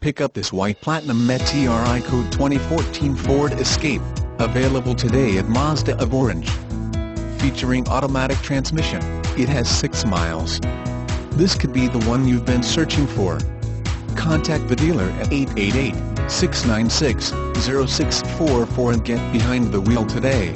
Pick up this white Platinum MET TRI-COAT 2014 Ford Escape, available today at Mazda of Orange. Featuring automatic transmission, it has 6 miles. This could be the one you've been searching for. Contact the dealer at 888-696-0644 and get behind the wheel today.